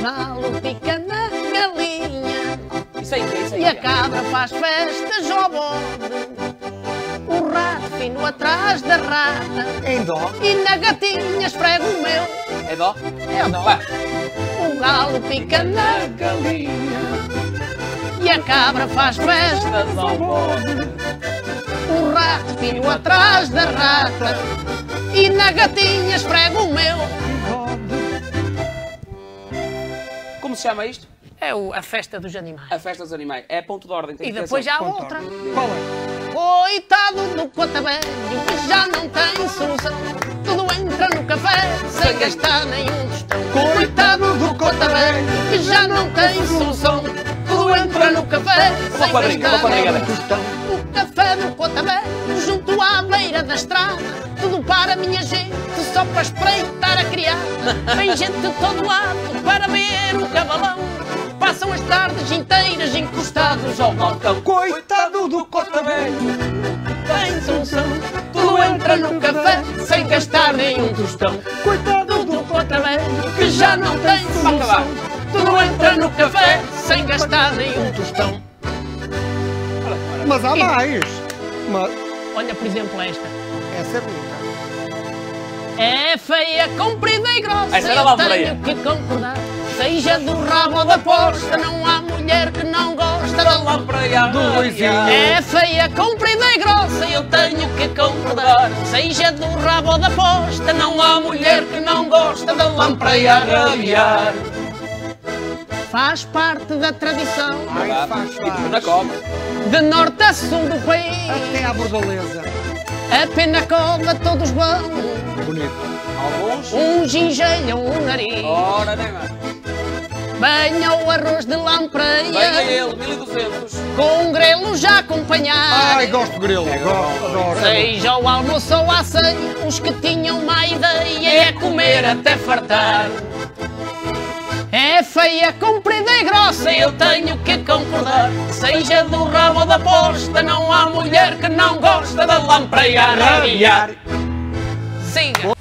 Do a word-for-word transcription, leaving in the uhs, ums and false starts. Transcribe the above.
cavalo pica na galinha. Isso aí, isso aí. E a cabra faz festas ao bode. O rato fino atrás da rata. Em dó. E na gatinha esfrego o meu. É dó? É dó. O galo pica na galinha. E a cabra faz festas ao bode. O rato fino atrás da rata. E na gatinha esfrego o meu. Como se chama isto? É o, a festa dos animais. A festa dos animais. É ponto de ordem. Tem e depois já há outra. Qual é? Coitado do cotabelho que já não tem solução. Tudo entra no café sem gastar nenhum tostão. Coitado do cotabelho que já não tem solução. Tudo entra no café sem gastar nenhum tostão. O café do cotabelho junto à beira da estrada. Tudo para a minha gente, só para espreitar a criada. Vem gente de todo lado para ver o cavalão. Passam as tardes inteiras encostados ao balcão. Coitado do cotabelho, tem solução. Tudo entra no café sem gastar nenhum tostão. Coitado do cotabelho, que já não tem solução. Tudo entra no café sem gastar nenhum tostão. Mas há mais. Mas... Olha, por exemplo, esta. Essa é bonita. É feia, comprida e grossa. Essa eu tenho que concordar. Seja do rabo da posta, não há mulher que não gosta da lampreia do Luizinho. É feia, comprida e grossa. Eu tenho que concordar. Seja do rabo da posta, não há mulher que não gosta da lampreia rabiar. Faz parte da tradição. Ai, faz parte. De norte a sul do país. Até à Bordaleza. A pena cola todos vão. Bonito. Alguns? Uns engelham o nariz. Ora, nem mais. Venha o arroz de lampreia. Venha ele, mil e duzentos. Com grelo já acompanhar. Ai, gosto de grelo. É, gosto, adoro. Seja o almoço ou a ceia, os que tinham má ideia é comer até fartar. É feia, comprida e grossa, eu tenho que concordar. Seja do rabo da posta, não há mulher que não gosta da lampreia rabiar. Siga.